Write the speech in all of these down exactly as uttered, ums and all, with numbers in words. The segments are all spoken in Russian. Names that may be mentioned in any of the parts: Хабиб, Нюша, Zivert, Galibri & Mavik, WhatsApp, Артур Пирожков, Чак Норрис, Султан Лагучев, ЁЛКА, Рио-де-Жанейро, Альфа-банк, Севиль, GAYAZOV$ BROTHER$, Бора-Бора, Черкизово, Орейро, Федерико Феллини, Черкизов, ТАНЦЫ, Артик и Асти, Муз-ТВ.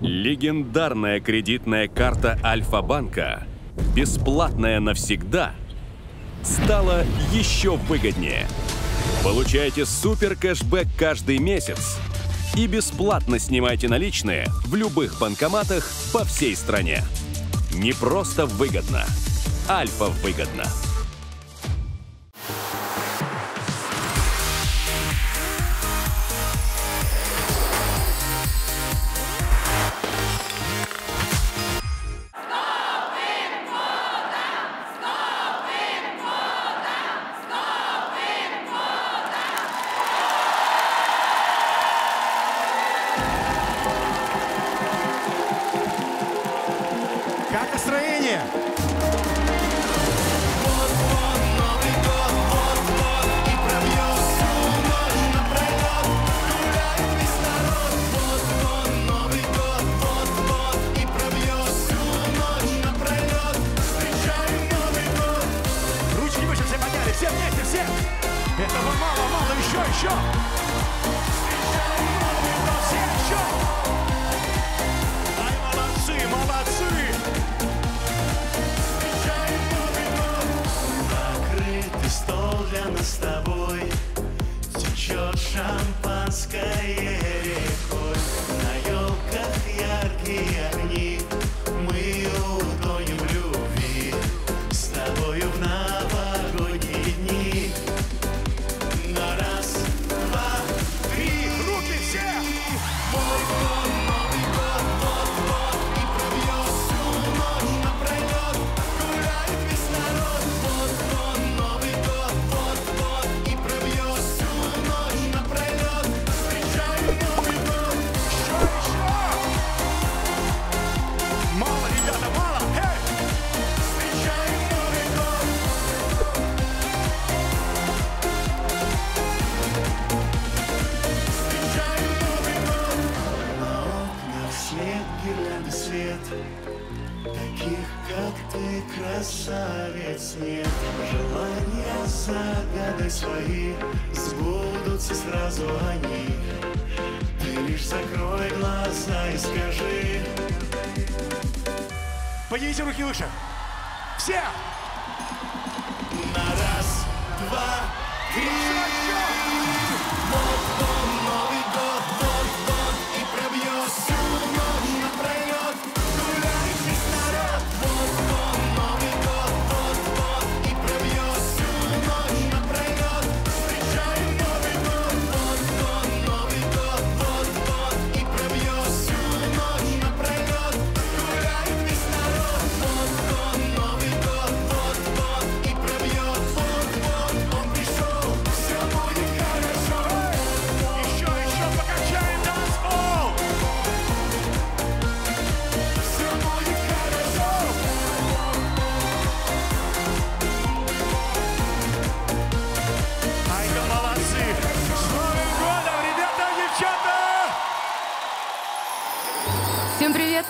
Легендарная кредитная карта Альфа-банка, бесплатная навсегда, стала еще выгоднее. Получайте супер кэшбэк каждый месяц и бесплатно снимайте наличные в любых банкоматах по всей стране. Не просто выгодно, Альфа выгодно. Поднимите руки выше. Все! На раз, два, три. Вот он, Новый год, вот он, и пробьет всю ночь напролет. Гуляй, весь народ. Вот он, Новый год, вот он, и пробьет всю ночь напролет. Встречаем Новый год. Вот он, Новый год, вот он, и пробьет всю ночь напролет.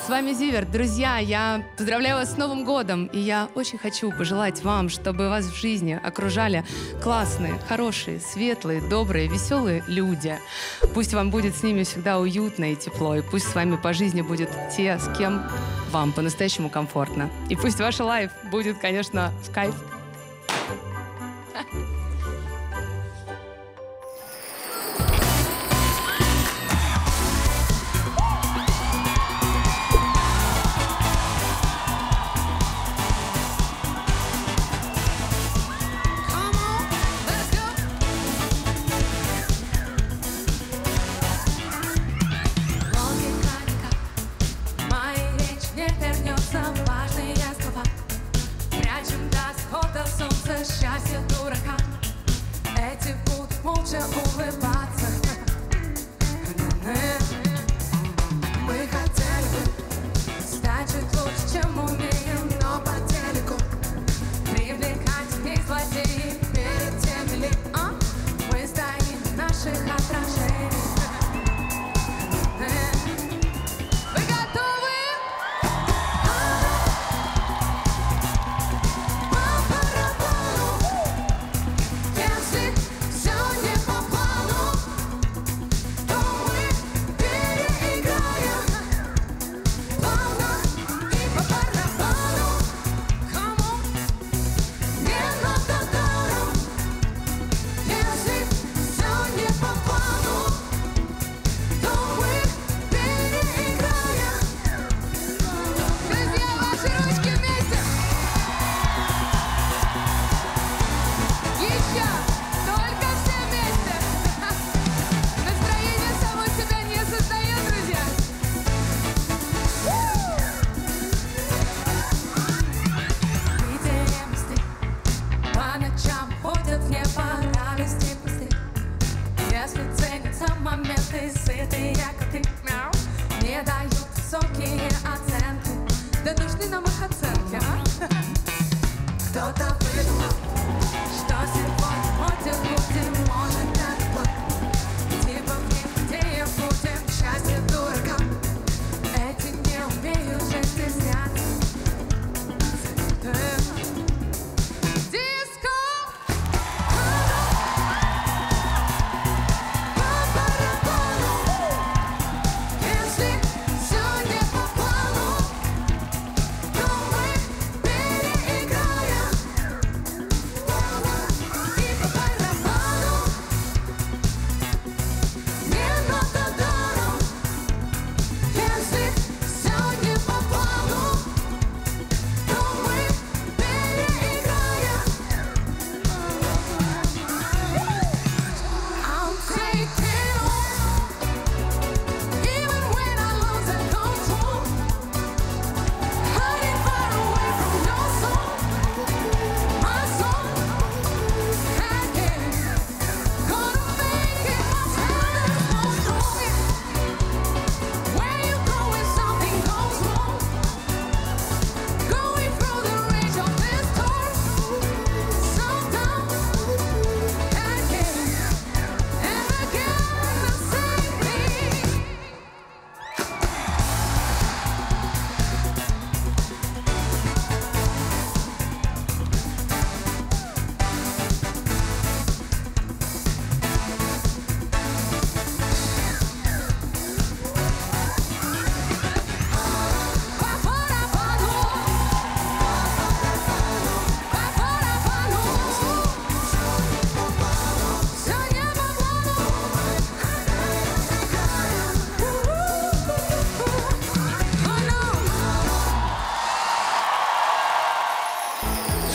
С вами Зиверт. Друзья, я поздравляю вас с Новым годом. И я очень хочу пожелать вам, чтобы вас в жизни окружали классные, хорошие, светлые, добрые, веселые люди. Пусть вам будет с ними всегда уютно и тепло. И пусть с вами по жизни будут те, с кем вам по-настоящему комфортно. И пусть ваша лайф будет, конечно, в кайф. Счастье дурака.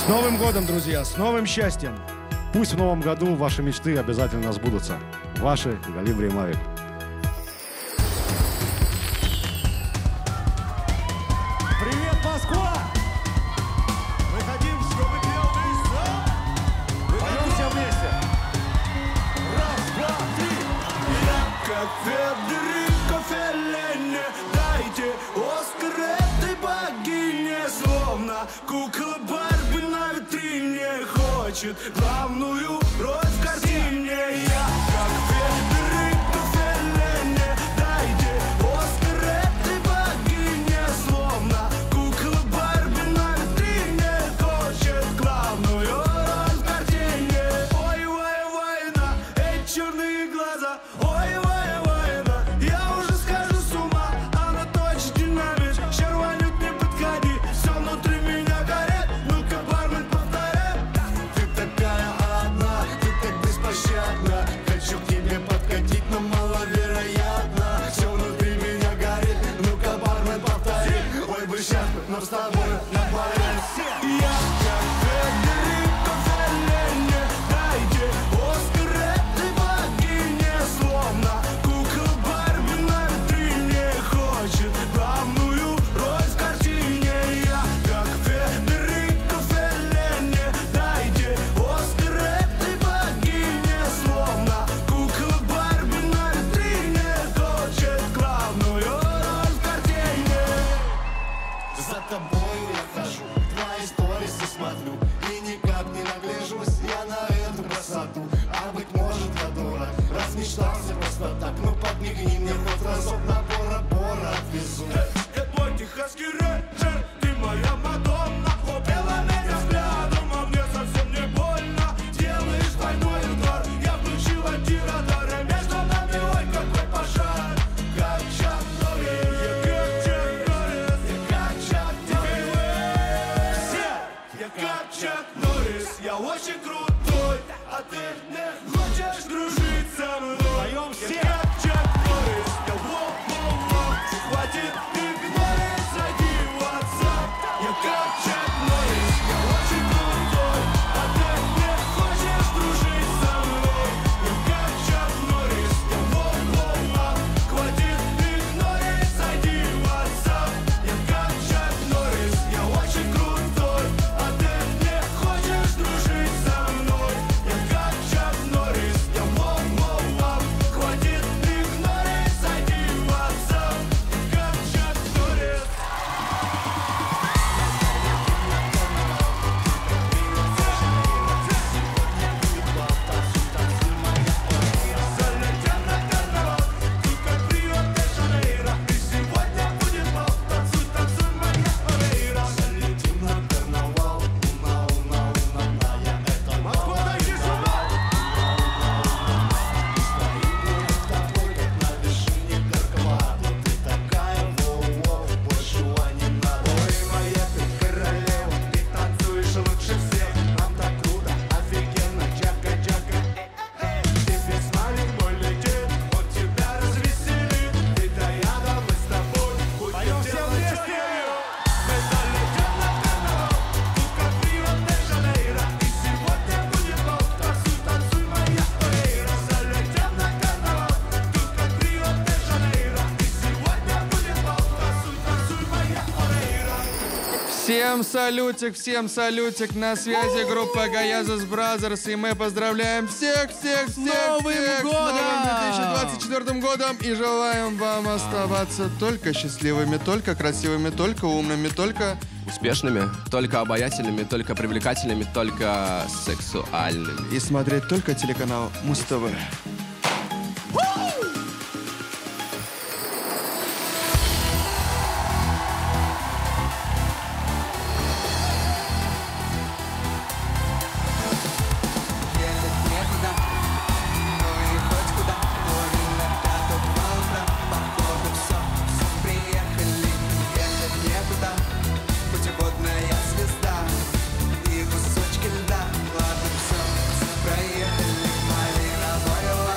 С Новым годом, друзья! С новым счастьем! Пусть в новом году ваши мечты обязательно сбудутся. Ваши Galibri и Mavik. Главную роль в картине я, как Федерик, в Феллене, дайте Оскар этой богине, словно кукла Барби на витрине, хочет главную роль в картине. Ой, ой, война, эти черные глаза, ой, ой, война, я уже скажу с ума, она точит динамит, червонит, не подходи, все внутри меня горит, ну-ка, бармен, повторяй. Хочу к тебе подкатить, но маловероятно. Все внутри меня горит, ну-ка, бармен, повтори. Ой, бы сейчас, но с тобой на паре. Я как Федерик, как Феллене, дайте Оскар этой богине, словно кукла Барби на витрине, хочет главную роль в картине. Я как Федерик, как Феллене, дайте Оскар этой богине, словно кукла Барби на витрине, хочет главную роль в картине. За тобою я хожу, твои сторисы смотрю и никак не нагляжусь я на эту красоту. А быть может, я дура, размечтался просто так. Ну подмигни мне хоть разок, на Бора-Бора отвезу. Это мой техасский рейнджер, ты моя Мадонна, убила меня взглядом, а мне совсем не больно. Делаешь двойной удар, я включил антирадар, и между нами, ой, какой пожар. Как Чак Норрис, я как Чак Норрис, я как Чак Норрис. Все, я как Чак Норрис, я очень крутой, а ты не хочешь дружить со мной. Я как Чак Норрис, я воп-воп-воп, хватит игнорить, зайди в WhatsApp. Я как Чак Норрис, я очень крутой, а ты не хочешь дружить со мной. Я как Чак Норрис, я воп-воп-воп, хватит игнорить, зайди в WhatsApp. Я как Чак Норрис, я очень крутой, а ты не хочешь дружить со мной. Я как Чак Норрис, я воп-воп-воп, хватит игнорить, зайди в WhatsApp. Я как Чак Норрис. Залетим на карнавал, только Рио-де-Жанейро, и сегодня будет бал, танцуй, танцуй, моя Орейро. Залетим на карнавал, уна, уна, уна, на, я это мало. Откуда иди сюда? Стоим мы с тобой, как на вершине Горького, но ты такая, воу-воу, большего не надо. Ой, моя ты королева, ты танцуешь лучше всех, нам так круто, офигенно, чака-чака. Ты весна легко летит, он тебя развеселит, ведь да я давай с тобой будем делать чака. Мы залетим на карнавал, только в Рио-де-Жанейро, и сегодня будет бал, танцуй, танцуй, моя Орейро. Залетим на карнавал, только в Рио-де-Жанейро, и сегодня будет бал, танцуй, танцуй, моя Орейро. Всем салютик, всем салютик, на связи группа GAYAZOV$ BROTHER$, и мы поздравляем всех, всех, всех, Новым всех с годом! новым две тысячи двадцать четвёртым годом и желаем вам оставаться только счастливыми, только красивыми, только умными, только... Успешными, только обаятельными, только привлекательными, только сексуальными. и смотреть только телеканал Муз-ТВ. Поехали, малиновое лайф.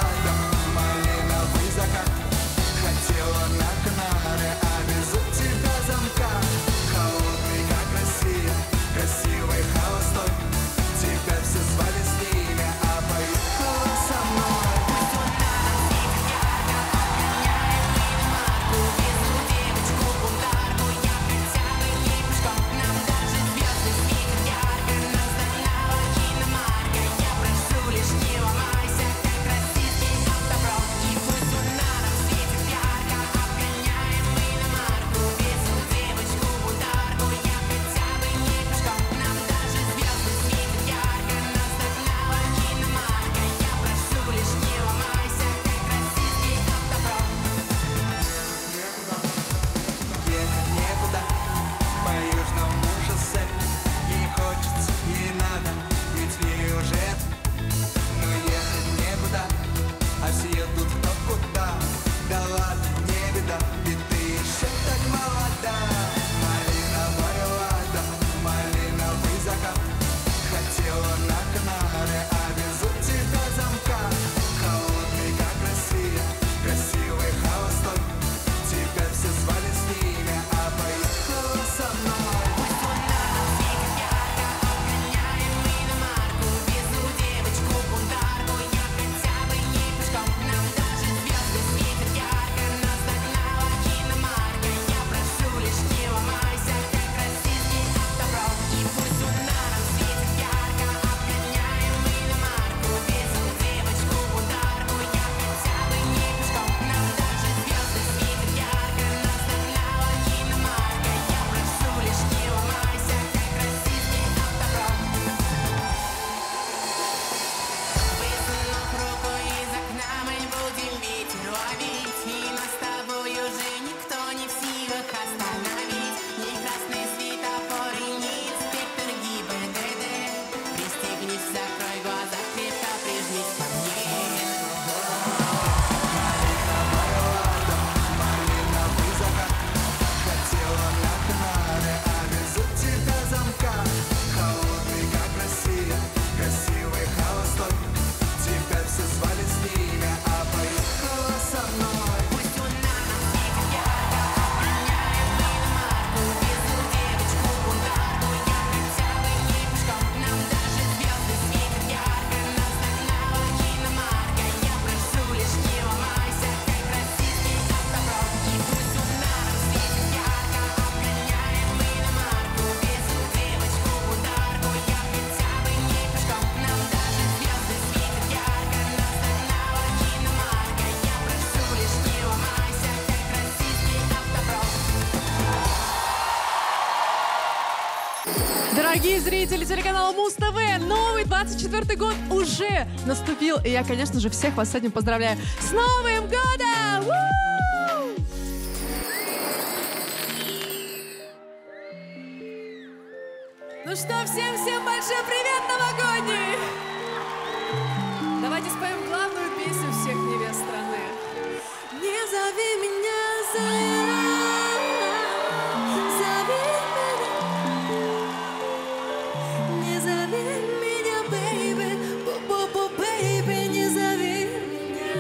Дорогие зрители телеканала Муз-ТВ, новый двадцать четвёртый год уже наступил. И я, конечно же, всех вас с этим поздравляю. С Новым годом! Ну что, всем-всем большой привет новогодний! Давайте споем главную песню всех невест страны. Не зови меня за... Зови меня. Не зови меня, бэйби. Бу-бу-бу, бэйби, не зови меня.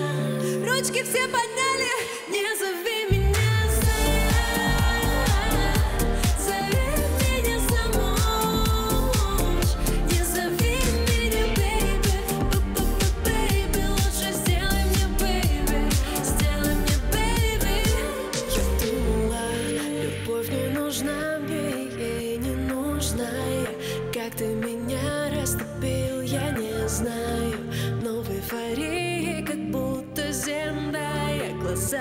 Ручки все подняли. Не зови меня.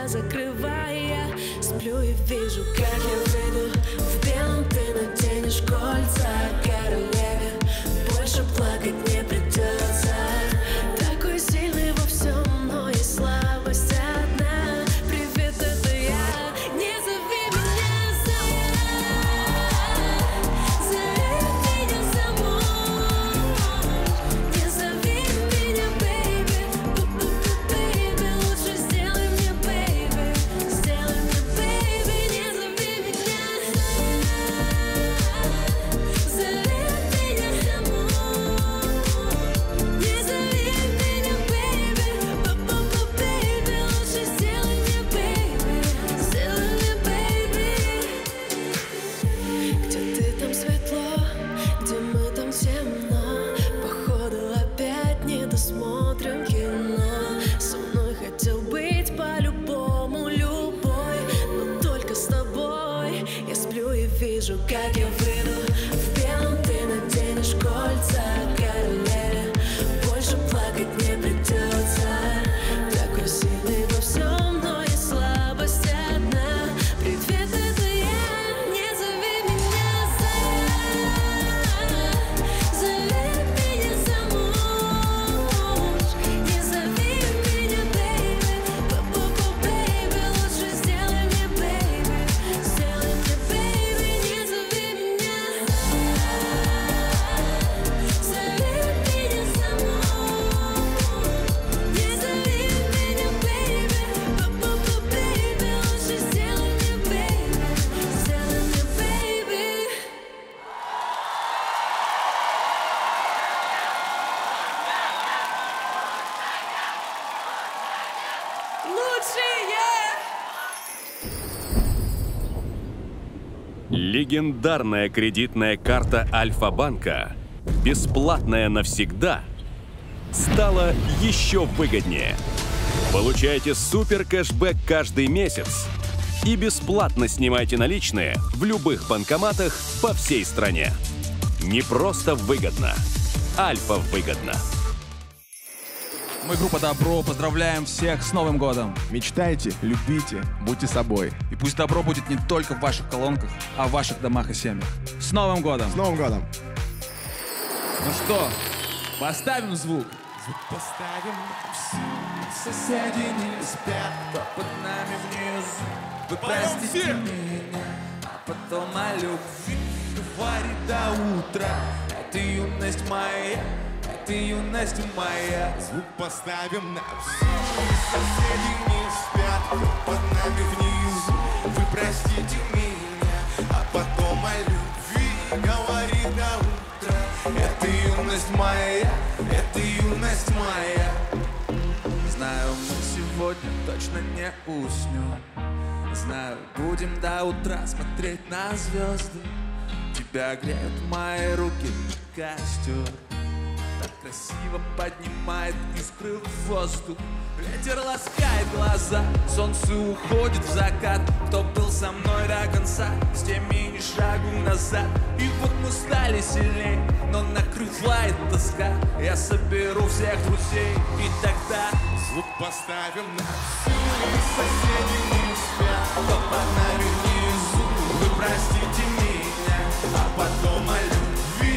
Закрывая, сплю и вижу, как я выйду. В белом ты наденешь кольца, королеве больше плакать не придется. Такой сильный во всем, но и слабость одна. Привет, это я. Не зови меня за... Зови меня саму. Не зови меня, бэйби. Бу-бу-бу, бэйби, лучше сделай мне. Как я выйду, в белом ты наденешь кольца, королеве, больше плакать не придется. Такой сильный во всем, но и слабость одна. Привет, это я. Не зови меня за... Зови меня замуж. Не зови меня, бэйби. Бу-бу-бу, бэйби, лучше сделай мне, бэйби. Сделай мне, бэйби. Легендарная кредитная карта Альфа-банка, бесплатная навсегда, стала еще выгоднее. Получайте супер кэшбэк каждый месяц и бесплатно снимайте наличные в любых банкоматах по всей стране. Не просто выгодно, Альфа выгодно. Мы, группа Добро, поздравляем всех с Новым годом. Мечтайте, любите, будьте собой. И пусть добро будет не только в ваших колонках, а в ваших домах и семьях. С Новым годом! С Новым годом! Ну что, поставим звук? Звук поставим всю. Соседи не спят, кто под нами внизу. Вы простите меня, а потом о любви. Говори до утра, это юность моя. Ты юность моя. Звук поставим на все. Соседи не спят, под нами внизу. Вы простите меня, а потом о любви. Говори до утра. Это юность моя, это юность моя. Знаю, мы сегодня точно не уснем. Знаю, будем до утра смотреть на звезды. Тебя греют мои руки и костер. Красиво поднимает искры в воздух. Ветер ласкает глаза, солнце уходит в закат. Кто был со мной до конца, с теми ни шагу назад. И вот мы стали сильней, но накрывает тоска. Я соберу всех друзей, и тогда звук поставим на всю. Соседи не спят, кто под нами внизу. Вы простите меня, а потом о любви.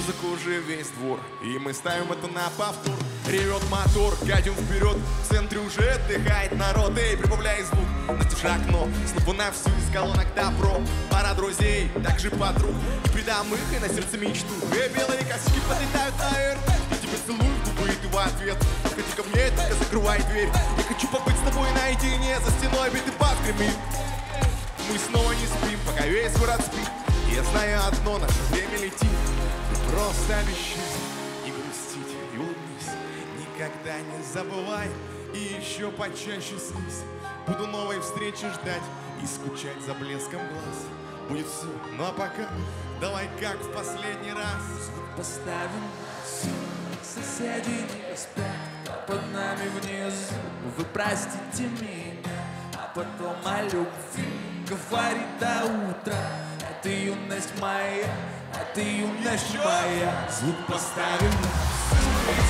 музыку уже весь двор, и мы ставим это на повтор. Ревет мотор, катим вперед, в центре уже отдыхает народ. Эй, прибавляй звук, настежь окно, снова на всю из колонок добро. Пара друзей, также подруг, и придам их, и на сердце мечту. Эй, белые косички подлетают на РТ, я тебя целую в губы, и ты в ответ. Подходи ко мне, только закрывай дверь. Я хочу побыть с тобой наедине, за стеной бит и бак гремит. Мы снова не спим, пока весь город спит. Я знаю одно, наше время летит. Просто обещай не грустить и улыбнись. Никогда не забывай и еще почаще снись. Буду новой встречи ждать и скучать за блеском глаз. Будет все, ну а пока давай как в последний раз. Звук поставим, все, соседи не спят, а под нами внизу. Вы простите меня, а потом о любви говори до утра. А ты юность моя, а ты юность моя. Звук поставим,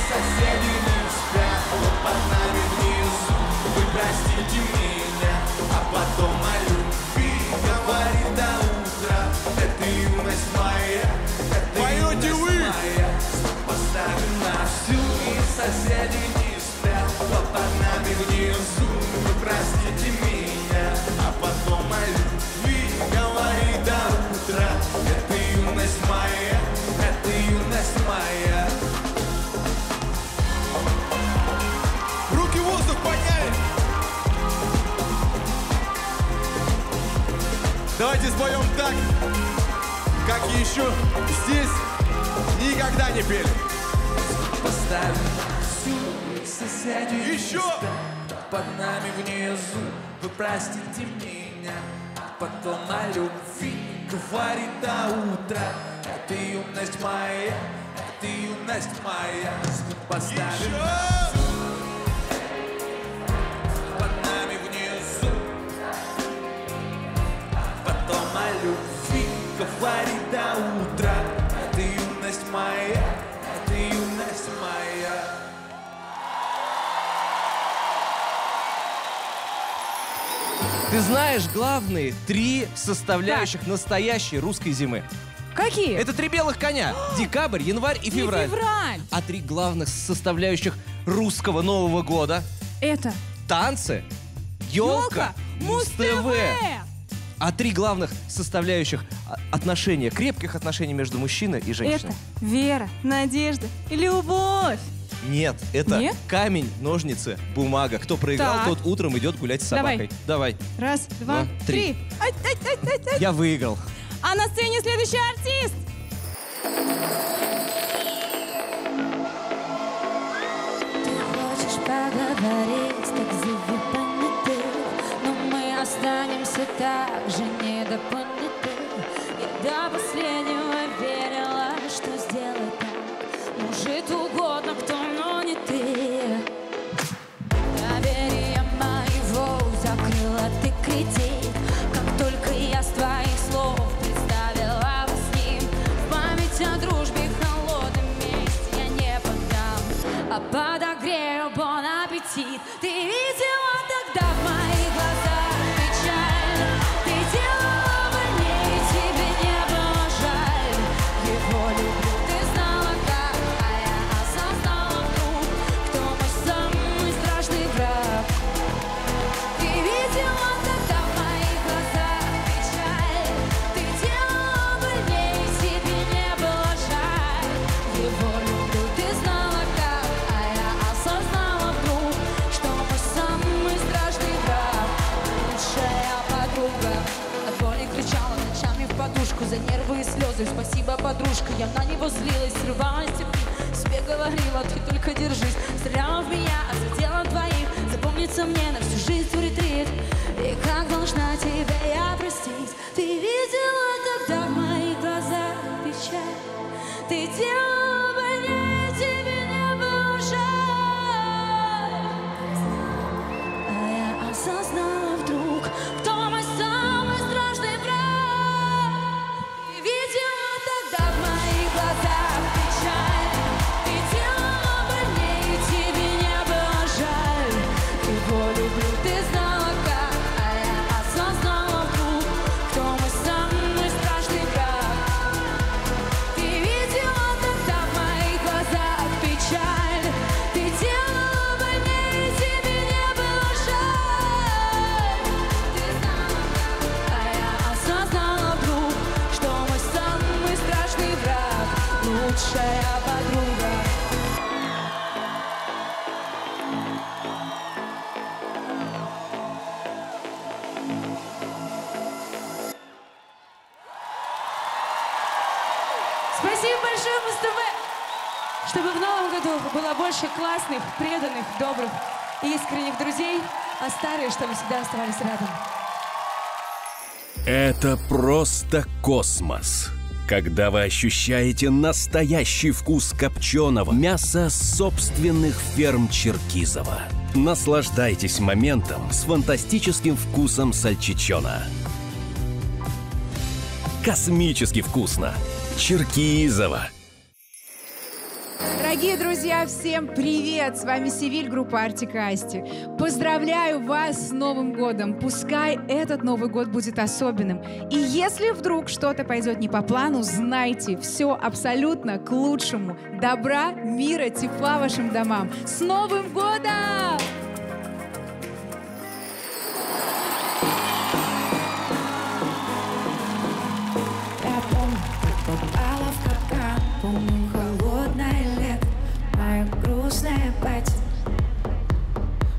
соседи не спят, вот под нами внизу. Вы простите меня, а потом о любви говори до утра. А ты юность моя, а ты юность моя. Звук поставим на всю, и соседи не спят, вот под нами внизу. Вы простите меня, а потом о любви говори до утра. Это юность моя, это юность моя. Руки в воздух подняли. Давайте споем так, как еще здесь никогда не пели. Поставим всю соседей. Еще! Под нами внизу, вы простите меня, а потом о любви говори до утра. А ты юность моя, а ты юность моя. Звук поставим. Под нами внизу, а потом о любви говори до утра. А ты юность моя, а ты юность моя. Ты знаешь главные три составляющих да. настоящей русской зимы? Какие? Это три белых коня. Декабрь, январь и февраль. И февраль. А три главных составляющих русского Нового года? Это? Танцы, елка, Муз-ТВ. А три главных составляющих отношения, крепких отношений между мужчиной и женщиной? Это вера, надежда и любовь. Нет, это Нет? камень, ножницы, бумага. Кто проиграл, так. тот утром идет гулять с собакой. Давай. Давай. Раз, два, два три. три. Ай, ай, ай, ай, ай. Я выиграл. А на сцене следующий артист. Ты хочешь поговорить, так зови поняты, но мы останемся так же недопоняты. И до последнего верила, что сделать так. Мужит угодно, кто ты кредит, как только я с твоих слов представила вас с ним. В память о дружбе холодном месте я не поддам, а подогрею бон аппетит. Ты видела тогда в моих глазах печаль, ты делала мне, и тебе не было жаль. Его люблю, ты знала как, а я осознала вдруг, кто мой самый страшный враг. Ты видела за нервы и слезы. Спасибо, подружка, я на него злилась, срывалась цепи, себе говорила, ты только держись. Стреляла в меня, а задела двоих. Запомнится мне на всю жизнь в ретрит. И как должна тебя я простить? Ты видела тогда в моих глазах печаль, ты делала больнее, тебе не было жаль. А я осознала вдруг, кто мой самый страшный враг. Ты знала как, а я Чтобы в новом году было больше классных, преданных, добрых и искренних друзей, а старые, чтобы всегда оставались рядом. Это просто космос, когда вы ощущаете настоящий вкус копченого мяса собственных ферм Черкизова. Наслаждайтесь моментом с фантастическим вкусом сальчичона. Космически вкусно. Черкизово. Дорогие друзья, всем привет! С вами Севиль, группа Артик и Асти. Поздравляю вас с Новым годом! Пускай этот Новый год будет особенным. И если вдруг что-то пойдет не по плану, знайте, все абсолютно к лучшему. Добра, мира, тепла вашим домам. С Новым годом! Я помню, попала в капкан, помню холодное лето, мое грустное платье,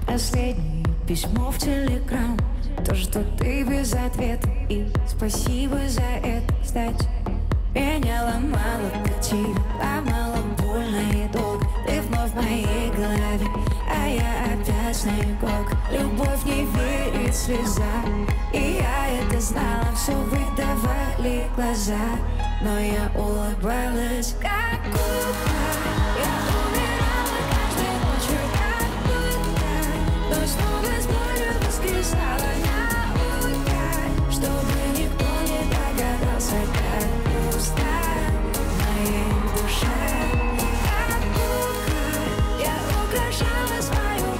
последнее письмо в телеграм, то, что ты без ответа, и спасибо за это, кстати. Меня ломало, как тебя ломало, больно и долго, ты вновь в моей голове, а я опять снегок. Любовь не верит слезам, и я это знала, все выдавали глаза, но я улыбалась, как кукла. Я умирала каждой ночью, как будто, но снова с болью воскресала на утро, чтобы никто не догадался, как пусто в моей душе. Как кукла, я украшала свою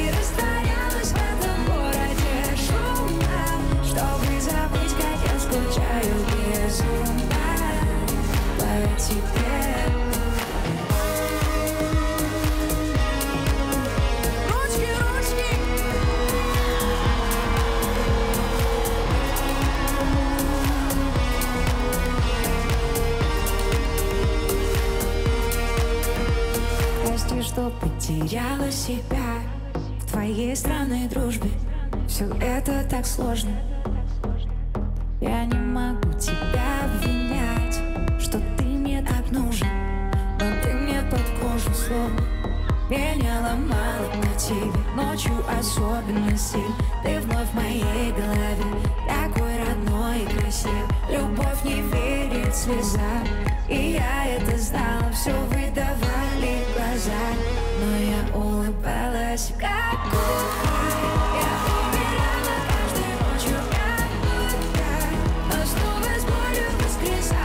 боль белым утром и растворялась в этом городе шумно, чтобы забыть, как я скучаю безумно. Теперь ручки, ручки. Прости, что потеряла себя в твоей странной дружбе. Все это так сложно. Я не могу тебя обвинять, что ты так нужен, но ты мне под кожу словно. Меня ломало на тебе ночью особенно сильно. Ты вновь в моей голове, такой родной и красивый. Любовь не верит слезам, и я это знала, все выдавали глаза, но я улыбалась, как кукла. Я умирала каждой ночью, как будто, но снова с болью воскресала.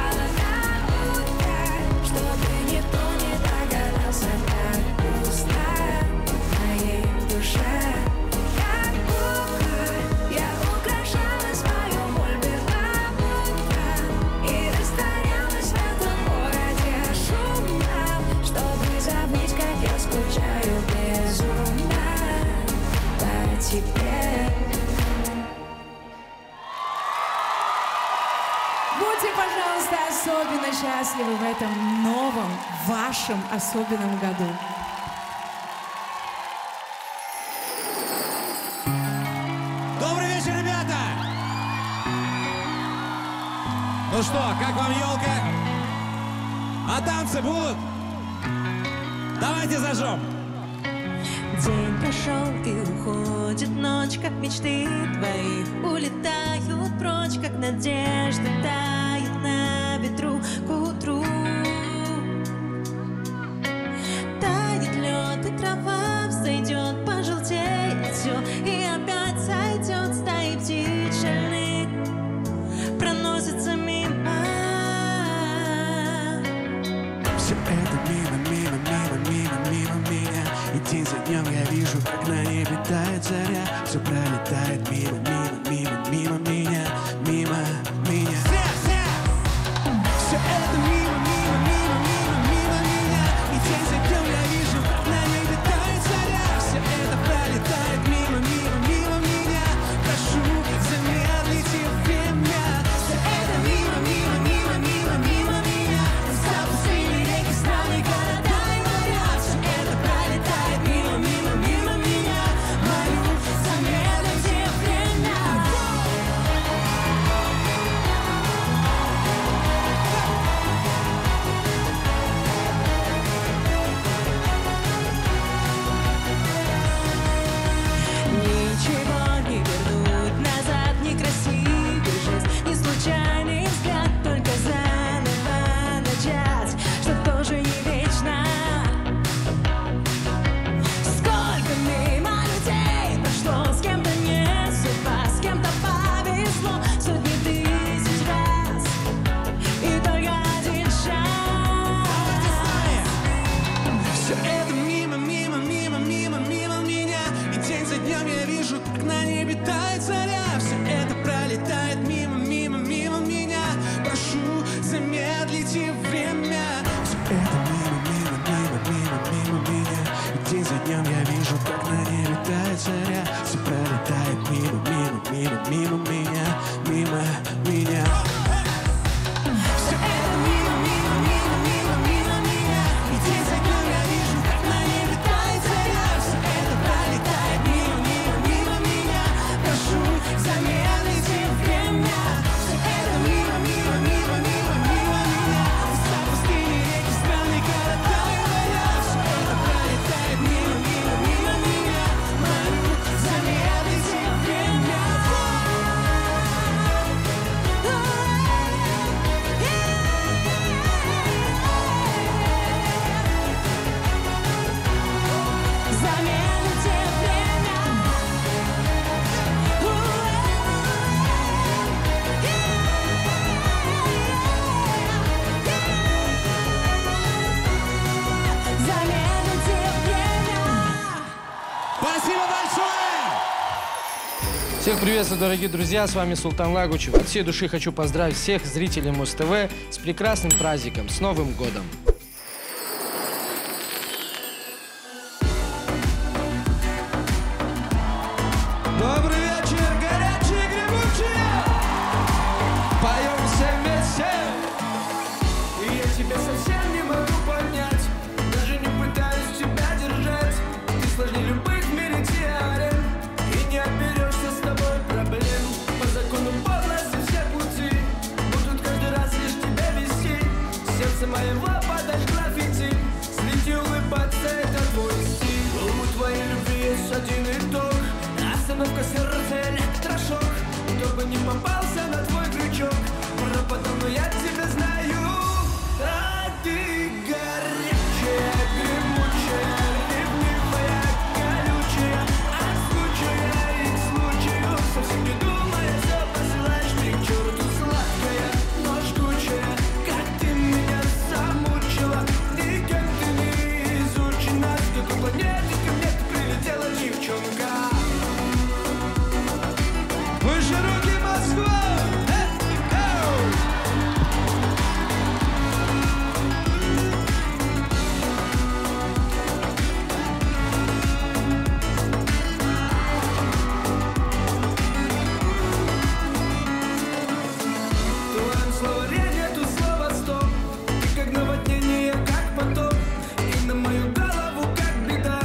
Теперь. Будьте, пожалуйста, особенно счастливы в этом новом, вашем особенном году. Добрый вечер, ребята! Ну что, как вам елка? А танцы будут? Давайте зажжем! День прошел и уходит ночь, как мечты твои улетают прочь, как надежда тает на ветру к утру. Тает лед и трава взойдет, пожелтеет все и опять сойдет стаи птиц шальных, проносится мимо. Все это мимо, мимо, мимо, мимо, мимо меня. И день за днем я вижу, как на небе тает заря. Все пролетает мимо, мимо, мимо, мимо меня, мимо меня. Все, все! Все это мимо, мимо, мимо, мимо, мимо меня. И день за днем я вижу, как на небе тает заря. Все это пролетает мимо, мимо, мимо меня. Прошу, замедлите время. Все это мимо, мимо, мимо, мимо, мимо меня. Всех приветствую, дорогие друзья, с вами Султан Лагучев. От всей души хочу поздравить всех зрителей Муз-ТВ с прекрасным праздником, с Новым годом! Добрый вечер, горячие грибучие! Поем все вместе! И я тебя совсем не могу понять, даже не пытаюсь тебя держать. Ты сложнее любых в мире теорем, и не отберешься с тобой проблем. По закону подлости все пути будут каждый раз лишь тебя вести. Сердце моего подожгла фитиль, следи улыбаться, это твой стиль. У твоей любви есть один итог. Остановка сердца, электрошок. Кто бы не попался на твой крючок, ура, потому я тебя знаю. А ты горячая, гремучая, ревнивая, колючая. От случая и к случаю совсем не думая, все посылаешь ты к черту. Сладкая, но жгучая, как ты меня замучила. И как ты не изучена, с какой планеты ко мне ты прилетела, девчонка. Руки, Москва! В твоем словаре нету слова «стоп». Ты как наводнение, как потоп. И на мою голову как беда.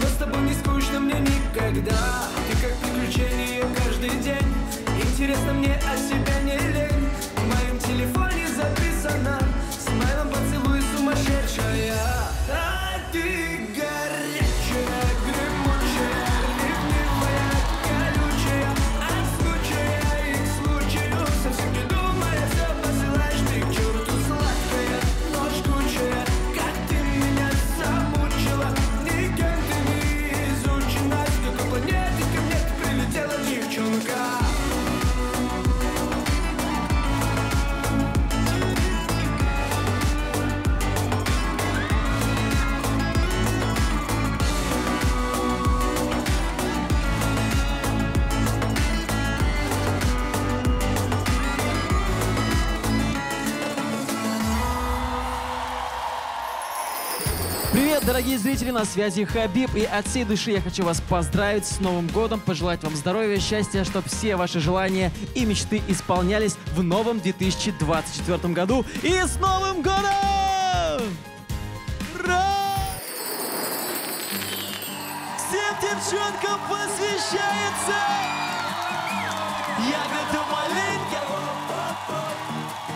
Но с тобой не скучно мне никогда. Ты как приключение каждый день. Интересно мне о себе не лень. В моем телефоне записано с моим поцелуй сумасшедшая. А ты горячая, гремучая, ревнивая, колючая. От случая и к случаю совсем не думая, все посылаешь ты к черту. Сладкая, но жгучая, как ты меня замучила. Никем ты не изучена, с какой планеты ко мне ты прилетела, девчонка. Дорогие зрители, на связи Хабиб, и от всей души я хочу вас поздравить с Новым годом, пожелать вам здоровья, счастья, чтобы все ваши желания и мечты исполнялись в новом две тысячи двадцать четвёртом году. И с Новым годом! Ура! Всем девчонкам посвящается ягода маленька,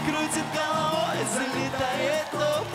крутит головой, залетает топ.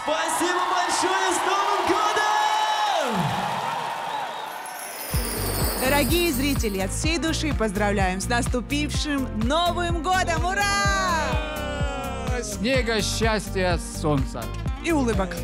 Спасибо большое, с Новым годом! Дорогие зрители, от всей души поздравляем с наступившим Новым годом! Ура! Снега, счастья, солнца! И улыбок!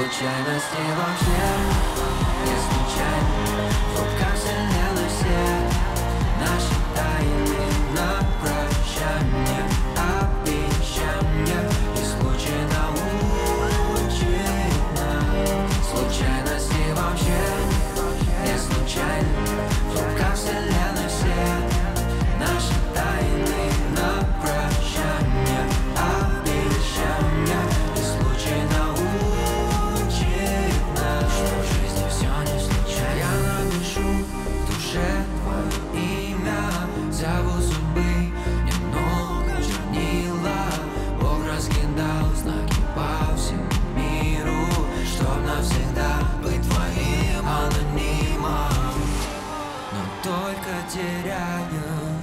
Случайности вообще не случайно, только вселенная. теряем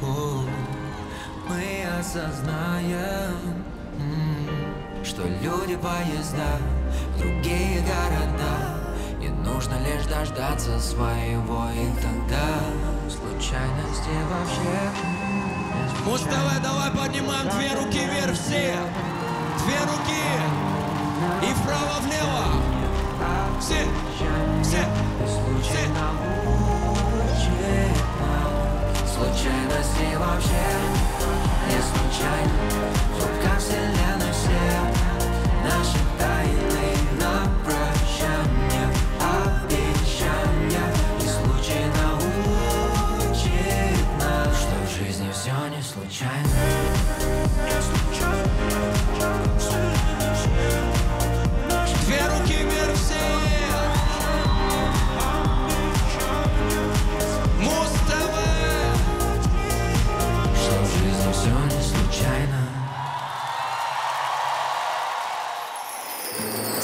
пол, мы осознаем, что люди поезда, другие города, и нужно лишь дождаться своего, и тогда случайности вообще. Муз-ТВ, давай поднимаем две руки вверх все, две руки и вправо влево, все, все, все. Случайности вообще не случайно, в руках вселенной все наши тайны на прощание, обещания, и случай научит нас, что в жизни все не случайно. Две руки вверх все. Муз-ТВ. Все не случайно.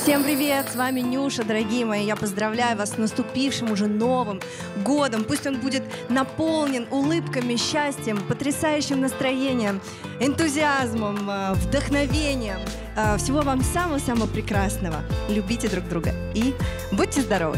Всем привет, с вами Нюша, дорогие мои. Я поздравляю вас с наступившим уже новым годом. Пусть он будет наполнен улыбками, счастьем, потрясающим настроением, энтузиазмом, вдохновением. Всего вам самого-самого прекрасного. Любите друг друга и будьте здоровы.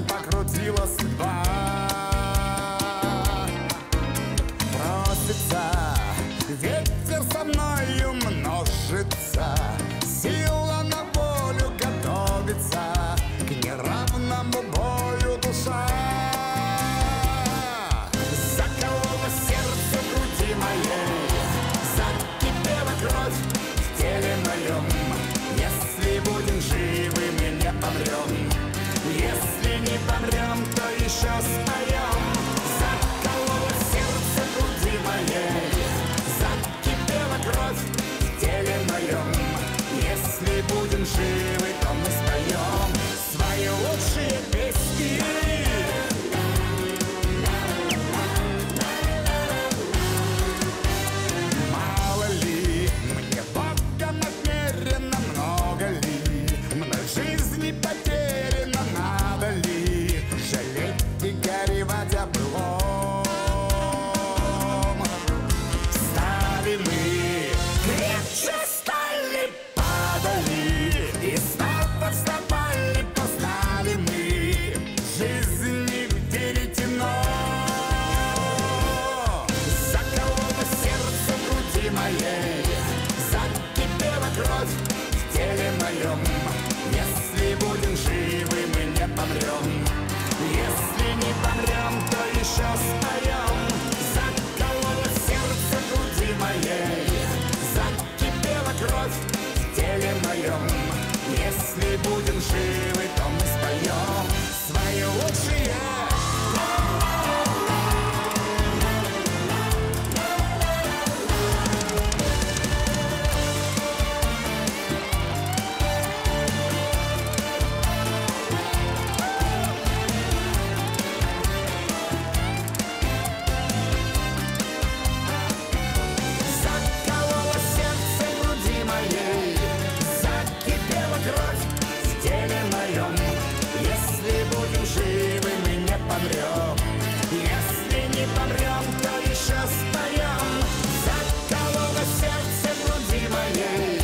пальцем покрутила судьба. Просится ветер со мною множится, сила на волю готовится, к неравному бою душа. Закололо сердце в груди моей, закипела кровь в теле моем. Если будем живы, мы не помрем, если не помрем, то еще споем. Закололо сердце в груди моей, закипела кровь в теле моем. Если будем живы, то мы споем свои лучшие песни. Мало ли, мне Богом отмерено, много ли, мной жизни потеряно, надо ли жалеть и горевать о былом? Стали мы крепче, стали, падали и снова вставали, познали мы жизни веретено. Закололо сердце в груди моей, закипела кровь в теле моем. Если будем живы, мы не помрем, если не помрем, то еще споем. Закололо сердце в груди моей, закипела кровь в теле моем. Если будем живы, то мы споем свои лучшие. Закололо сердце в груди моей,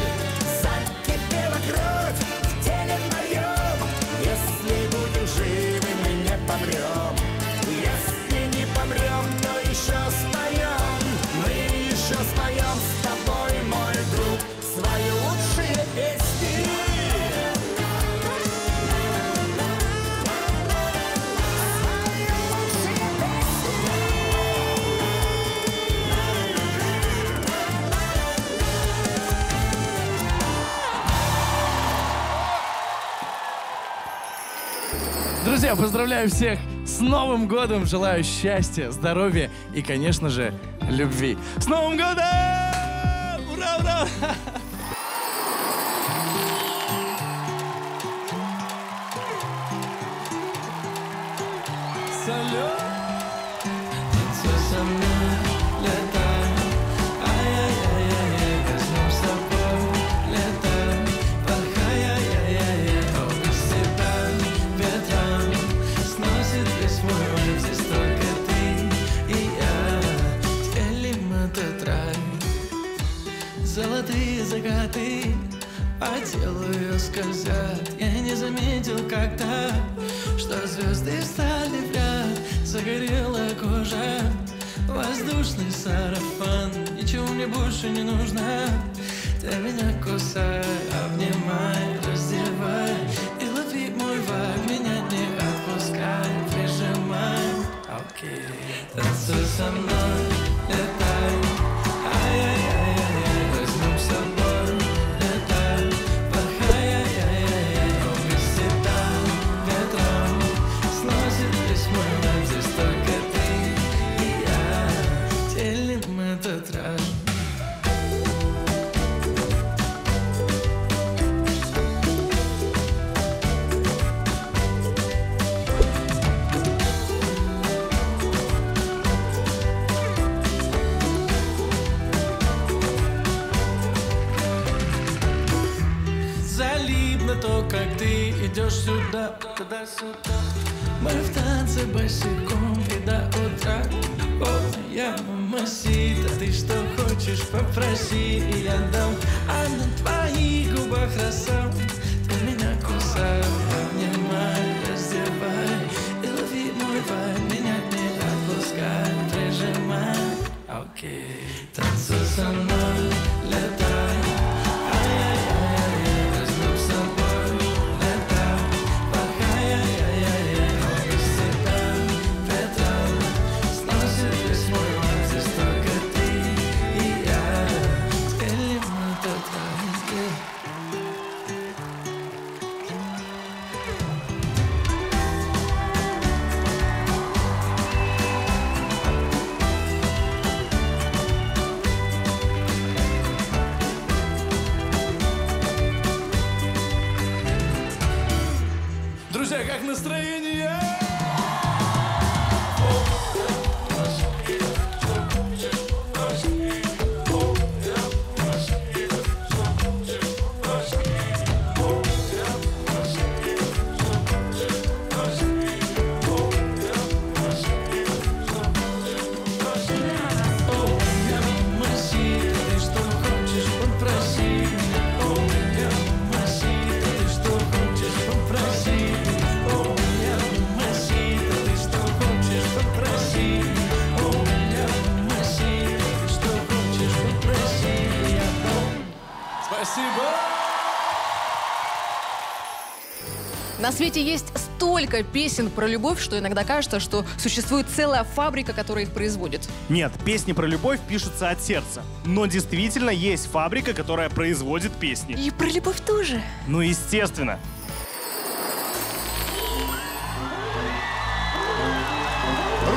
закипела кровь в теле моем. Если будем живы, мы не помрем, если не помрем, то еще споем. Закололо сердце в груди моей, закипела кровь в теле моем. Если будем живы, мы не помрем, если не помрем, то еще споем. Мы еще споем с тобой, мой друг, свои лучшие песни. Друзья, поздравляю всех с Новым годом! Желаю счастья, здоровья и, конечно же, любви. С Новым годом! Ура, ура! Салют! Золотые закаты по телу ее скользят. Я не заметил как-то, что звезды встали в ряд. Загорела кожа, воздушный сарафан. Ничего мне больше не нужно. Ты меня кусай, обнимай, раздевай и лови мой вайб, меня не отпускай, прижимай. Окей. Танцуй со мной, летай. Ай-яй-яй. Сюда, туда, сюда. Мы в танце босиком и до утра. О, я мамасита, ты что хочешь, попроси, и я дам. А на твоих губах росам, ты меня кусай, обнимай, раздевай. Друзья, как настроение? На свете есть столько песен про любовь, что иногда кажется, что существует целая фабрика, которая их производит. Нет, песни про любовь пишутся от сердца. Но действительно есть фабрика, которая производит песни. И про любовь тоже. Ну, естественно.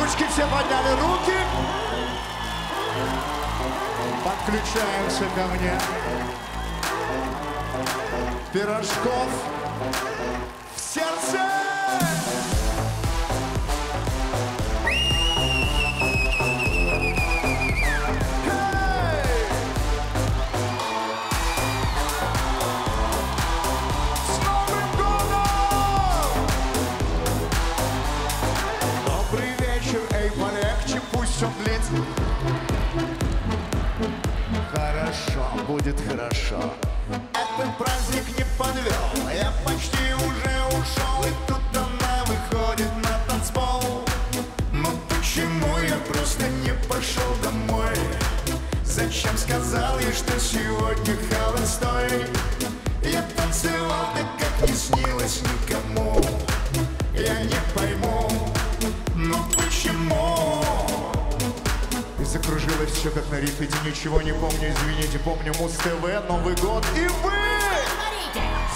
Ручки все подняли, руки. Подключаемся ко мне. Пирожков в сердце! Добрый вечер, эй, полегче, пусть все блин. Хорошо, будет хорошо. Этот праздник не подвел, я почти уже ушел, и тут она выходит на танцпол. Ну почему я просто не пошел домой? Зачем сказал ей, что сегодня холостой? Я танцевал так, как не снилось никому. Я не пойму, ну почему? И закружилось все как на рифе, ничего не помню, извините, помню Муз-ТВ, Новый год и вы!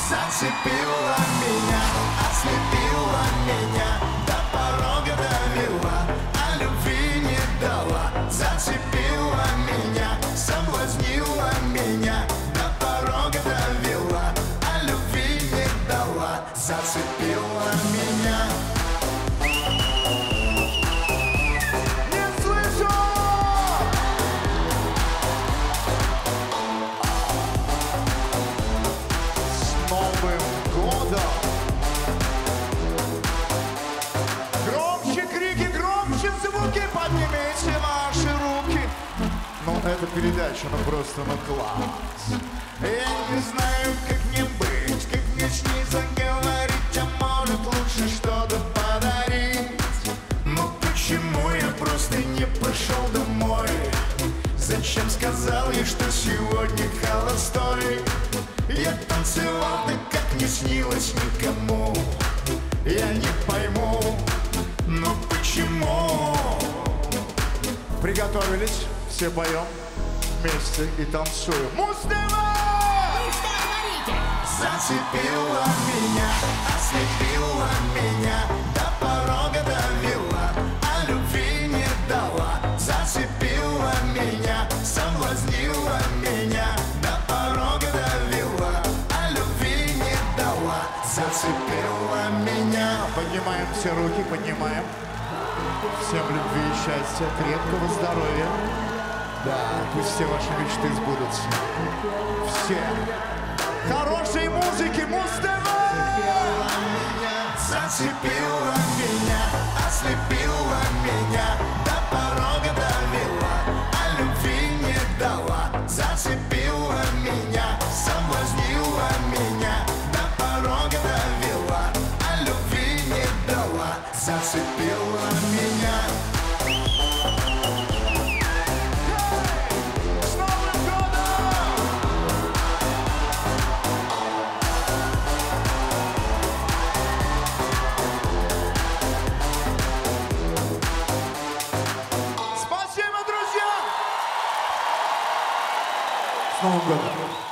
Зацепила меня, ослепила меня, до порога довела, а любви не дала. Зацепила меня, соблазнила меня, до порога довела, а любви не дала. Зацепила меня. Эта передача, ну просто, ну класс. Я не знаю, как мне быть, как мне с ней заговорить, а может лучше что-то подарить. Ну почему я просто не пошел домой? Зачем сказал ей, что сегодня холостой? Я танцевал так, как не снилось никому. Я не пойму, ну почему? Приготовились? Все поем вместе и танцуем. Муз-ТВ! Зацепила меня, ослепила меня, до порога довела, а любви не дала. Зацепила меня, соблазнила меня, до порога довела, а любви не дала. Зацепила меня. Поднимаем все руки, поднимаем. Всем любви и счастья, крепкого здоровья. Да, пусть все ваши мечты сбудутся. Все. Хорошей музыки, Муз-ТВ! Зацепила меня, ослепила меня, до порога довела, а любви не дала. Зацепила меня, соблазнила меня, до порога довела, а любви не дала. Зацепила меня. С Новым годом!